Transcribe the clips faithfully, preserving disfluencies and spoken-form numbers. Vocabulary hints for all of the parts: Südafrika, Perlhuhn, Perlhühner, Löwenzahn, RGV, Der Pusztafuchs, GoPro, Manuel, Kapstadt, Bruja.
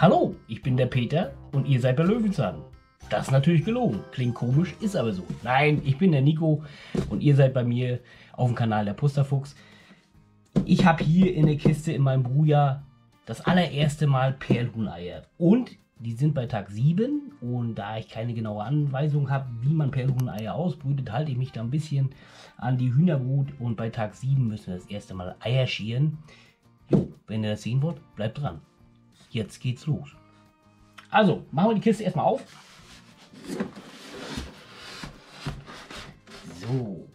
Hallo, ich bin der Peter und ihr seid bei Löwenzahn. Das ist natürlich gelogen. Klingt komisch, ist aber so. Nein, ich bin der Nico und ihr seid bei mir auf dem Kanal Der Pusztafuchs. Ich habe hier in der Kiste in meinem Bruja das allererste Mal Perlhuhn-Eier. Und die sind bei Tag sieben. Und da ich keine genaue Anweisung habe, wie man Perlhuhn-Eier ausbrütet, halte ich mich da ein bisschen an die Hühnerbrut. Und bei Tag sieben müssen wir das erste Mal Eier scheren. Jo, wenn ihr das sehen wollt, bleibt dran. Jetzt geht's los. Also, machen wir die Kiste erstmal auf. So.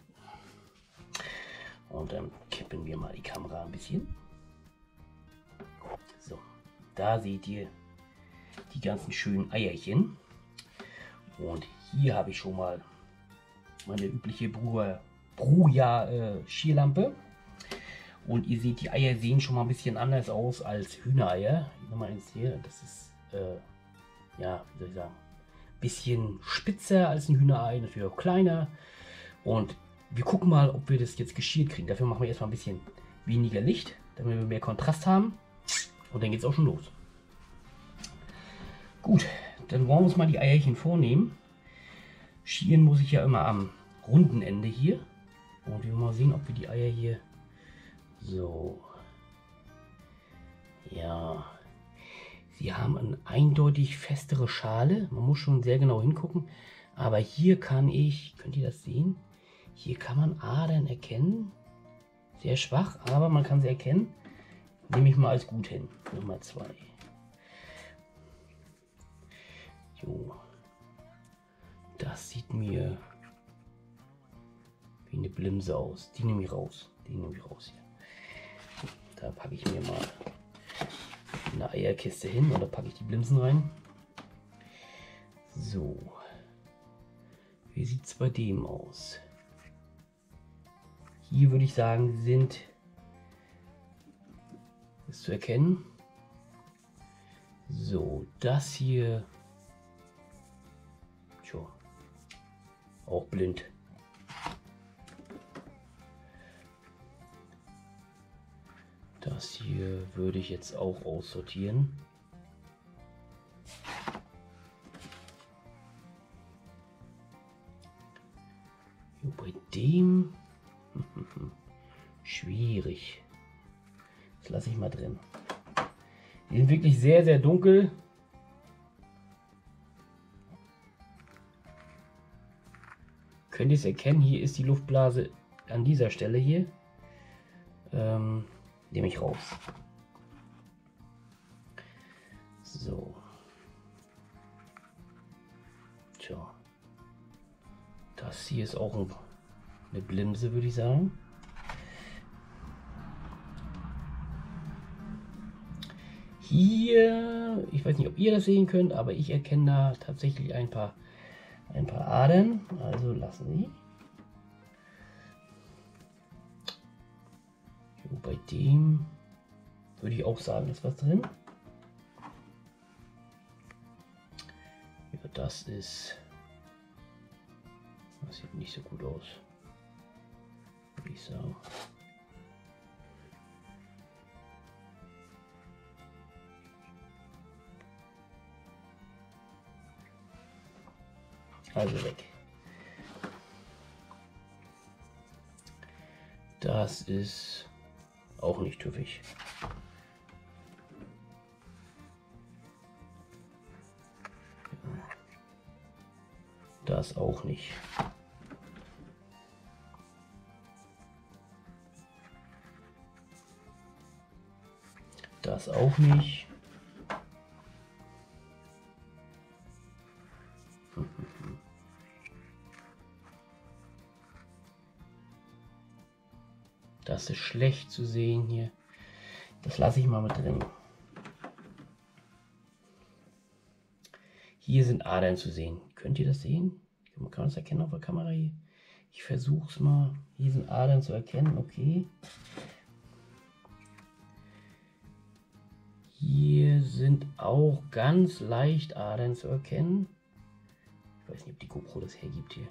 Und dann kippen wir mal die Kamera ein bisschen. So, da seht ihr die ganzen schönen Eierchen. Und hier habe ich schon mal meine übliche Bruja-Schierlampe. Und ihr seht, die Eier sehen schon mal ein bisschen anders aus als Hühnereier. Ich nehme mal eins hier. Das ist, äh, ja, wie soll ich sagen, ein bisschen spitzer als ein Hühnerei, natürlich auch kleiner. Und wir gucken mal, ob wir das jetzt geschirrt kriegen. Dafür machen wir erstmal ein bisschen weniger Licht, damit wir mehr Kontrast haben. Und dann geht es auch schon los. Gut, dann wollen wir uns mal die Eierchen vornehmen. Schieren muss ich ja immer am runden Ende hier. Und wir mal sehen, ob wir die Eier hier... So. Ja. Sie haben eine eindeutig festere Schale. Man muss schon sehr genau hingucken. Aber hier kann ich... Könnt ihr das sehen? Hier kann man Adern erkennen. Sehr schwach, aber man kann sie erkennen. Nehme ich mal als gut hin. Nummer zwei. Jo. Das sieht mir wie eine Blimse aus. Die nehme ich raus. Die nehme ich raus hier. Da packe ich mir mal eine Eierkiste hin oder packe ich die Blimsen rein. So. Wie sieht es bei dem aus? Hier würde ich sagen, sind, ist zu erkennen, so, das hier, tja, auch blind. Das hier würde ich jetzt auch aussortieren. Jo, bei dem... Schwierig. Das lasse ich mal drin. Die sind wirklich sehr, sehr dunkel. Könnt ihr es erkennen? Hier ist die Luftblase an dieser Stelle hier. Ähm, nehme ich raus. So. Tja. Das hier ist auch ein... eine Blimse, würde ich sagen. Hier, ich weiß nicht, ob ihr das sehen könnt, aber ich erkenne da tatsächlich ein paar, ein paar Adern. Also lassen Sie. Jo, bei dem würde ich auch sagen, ist was drin. Ja, das ist... Das sieht nicht so gut aus. So. Also weg. Das ist auch nicht tüffig. Das auch nicht. Das auch nicht. Das ist schlecht zu sehen hier. Das lasse ich mal mit drin. Hier sind Adern zu sehen. Könnt ihr das sehen? Man kann das erkennen auf der Kamera hier. Ich versuche es mal. Hier sind Adern zu erkennen. Okay. Hier sind auch ganz leicht Adern zu erkennen. Ich weiß nicht, ob die GoPro das hergibt hier.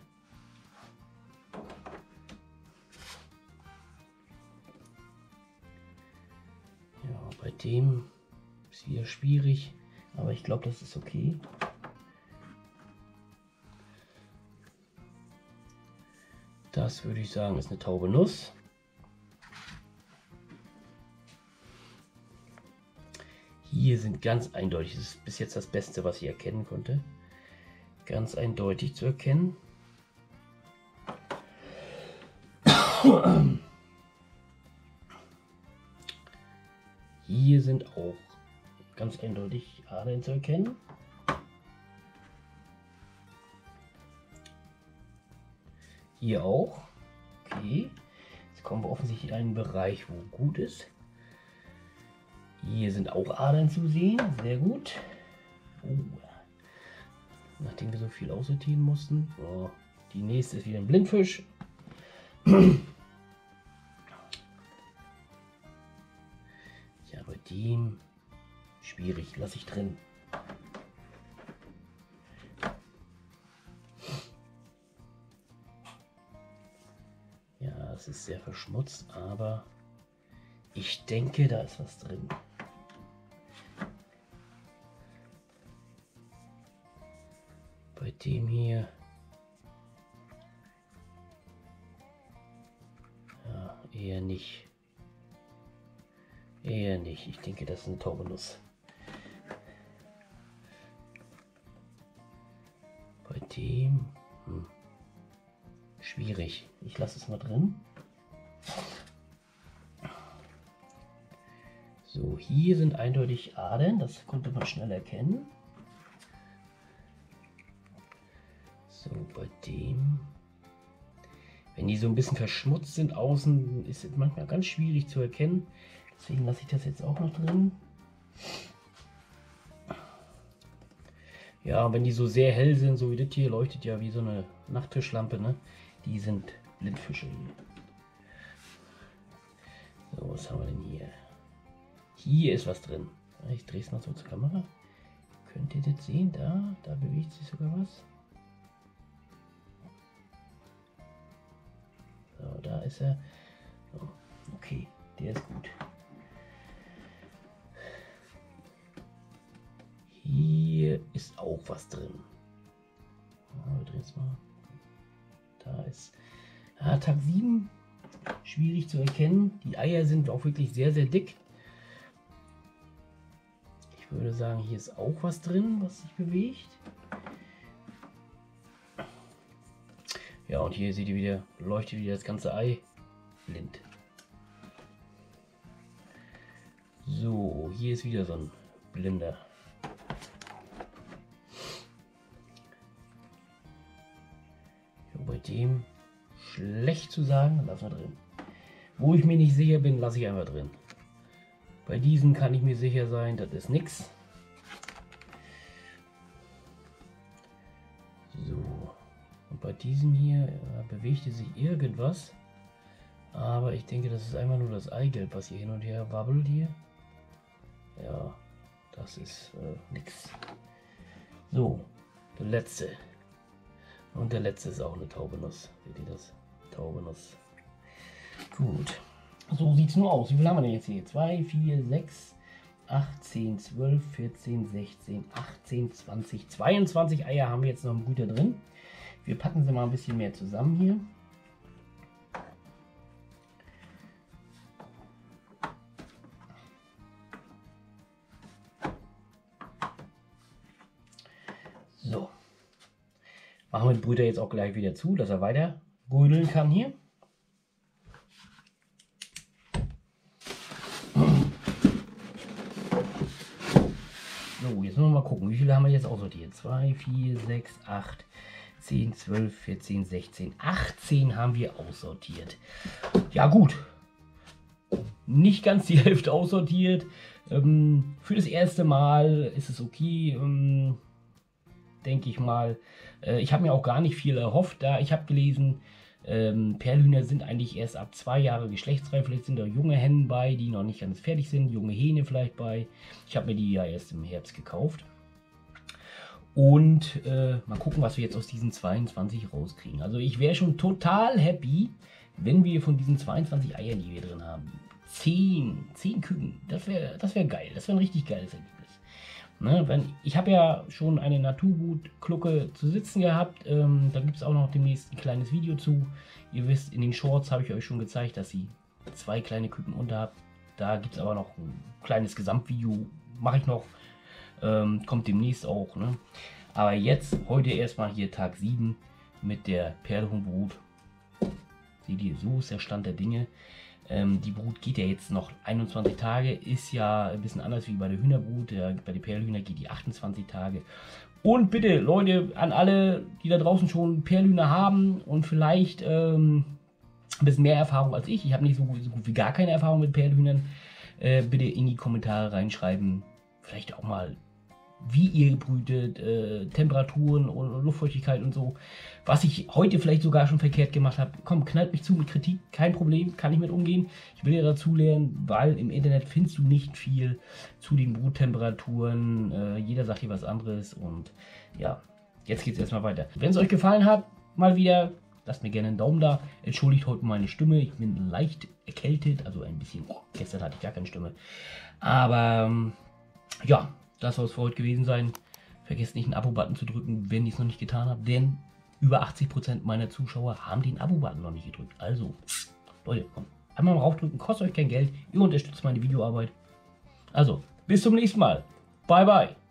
Ja, bei dem ist wieder schwierig. Aber ich glaube, das ist okay. Das würde ich sagen, ist eine taube Nuss. Hier sind ganz eindeutig, das ist bis jetzt das Beste, was ich erkennen konnte. Ganz eindeutig zu erkennen. Hier sind auch ganz eindeutig Adern zu erkennen. Hier auch. Okay. Jetzt kommen wir offensichtlich in einen Bereich, wo gut ist. Hier sind auch Adern zu sehen. Sehr gut. Oh. Nachdem wir so viel aussortieren mussten. So. Die nächste ist wieder ein Blindfisch. Ja, bei dem schwierig. Lasse ich drin. Das ist sehr verschmutzt, aber ich denke, da ist was drin. Bei dem hier, ja, eher nicht, eher nicht. Ich denke, das ist eine taube Nuss. Bei dem, hm. Schwierig. Ich lasse es mal drin. So, hier sind eindeutig Adern, das konnte man schnell erkennen. So, bei dem, wenn die so ein bisschen verschmutzt sind außen, ist es manchmal ganz schwierig zu erkennen. Deswegen lasse ich das jetzt auch noch drin. Ja, wenn die so sehr hell sind, so wie das hier, leuchtet ja wie so eine Nachttischlampe, ne? Die sind Blindfische. So, was haben wir denn hier? Hier ist was drin. Ich drehe es mal so zur Kamera. Könnt ihr das sehen? Da, da bewegt sich sogar was. So, da ist er. So, okay, der ist gut. Hier ist auch was drin. Wir drehen es mal. Da ist ja, Tag sieben, schwierig zu erkennen. Die Eier sind auch wirklich sehr, sehr dick. Ich würde sagen, hier ist auch was drin, was sich bewegt. Ja, und hier seht ihr wieder, leuchtet wieder das ganze Ei blind. So, hier ist wieder so ein blinder. Bei dem schlecht zu sagen, lassen wir drin. Wo ich mir nicht sicher bin, lasse ich einfach drin. Bei diesen kann ich mir sicher sein, das ist nichts. So, und bei diesem hier ja, bewegte sich irgendwas, aber ich denke, das ist einfach nur das Eigelb, was hier hin und her wabbelt hier. Ja, das ist äh, nichts. So, der letzte. Und der letzte ist auch eine taube Nuss. Seht ihr das? Taube Nuss. Gut. So sieht es nur aus. Wie viel haben wir denn jetzt hier? zwei, vier, sechs, acht, zehn, zwölf, vierzehn, sechzehn, achtzehn, zwanzig, zweiundzwanzig Eier haben wir jetzt noch im Güter drin. Wir packen sie mal ein bisschen mehr zusammen hier. So. Machen wir den Brüder jetzt auch gleich wieder zu, dass er weiter brüdeln kann hier. So, jetzt müssen wir mal gucken, wie viele haben wir jetzt aussortiert? zwei, vier, sechs, acht, zehn, zwölf, vierzehn, sechzehn, achtzehn haben wir aussortiert. Ja gut, nicht ganz die Hälfte aussortiert. Für das erste Mal ist es okay. Denke ich mal. Ich habe mir auch gar nicht viel erhofft, da ich habe gelesen, ähm, Perlhühner sind eigentlich erst ab zwei Jahre geschlechtsreif. Vielleicht sind da junge Hennen bei, die noch nicht ganz fertig sind, junge Hähne vielleicht bei. Ich habe mir die ja erst im Herbst gekauft. Und äh, mal gucken, was wir jetzt aus diesen zweiundzwanzig rauskriegen. Also ich wäre schon total happy, wenn wir von diesen zweiundzwanzig Eiern, die wir drin haben, zehn, zehn Küken, das wäre das wär geil. Das wäre ein richtig geiles Ergebnis. Ne, wenn, ich habe ja schon eine Naturgut-Glucke zu sitzen gehabt, ähm, da gibt es auch noch demnächst ein kleines Video zu. Ihr wisst, in den Shorts habe ich euch schon gezeigt, dass sie zwei kleine Küken unter habt. Da gibt es aber noch ein kleines Gesamtvideo, mache ich noch, ähm, kommt demnächst auch. Ne? Aber jetzt, heute erstmal hier Tag sieben mit der Perlhuhnbrut. Seht ihr, so ist der Stand der Dinge. Ähm, die Brut geht ja jetzt noch einundzwanzig Tage, ist ja ein bisschen anders wie bei der Hühnerbrut. Ja, bei den Perlhühner geht die achtundzwanzig Tage. Und bitte, Leute, an alle, die da draußen schon Perlhühner haben und vielleicht ähm, ein bisschen mehr Erfahrung als ich. Ich habe nicht so, so gut wie gar keine Erfahrung mit Perlhühnern. Äh, bitte in die Kommentare reinschreiben, vielleicht auch mal, wie ihr brütet, äh, Temperaturen und Luftfeuchtigkeit und so. Was ich heute vielleicht sogar schon verkehrt gemacht habe. Komm, knallt mich zu mit Kritik, kein Problem, kann ich mit umgehen. Ich will ja dazu lernen, weil im Internet findest du nicht viel zu den Bruttemperaturen. Äh, jeder sagt hier was anderes und ja, jetzt geht es erstmal weiter. Wenn es euch gefallen hat, mal wieder, lasst mir gerne einen Daumen da. Entschuldigt heute meine Stimme, ich bin leicht erkältet, also ein bisschen, oh, gestern hatte ich gar keine Stimme. Aber ähm, ja, das soll es für heute gewesen sein. Vergesst nicht, einen Abo-Button zu drücken, wenn ihr es noch nicht getan habt, denn über achtzig Prozent meiner Zuschauer haben den Abo-Button noch nicht gedrückt. Also, Leute, komm, einmal raufdrücken, kostet euch kein Geld, ihr unterstützt meine Videoarbeit. Also, bis zum nächsten Mal. Bye, bye.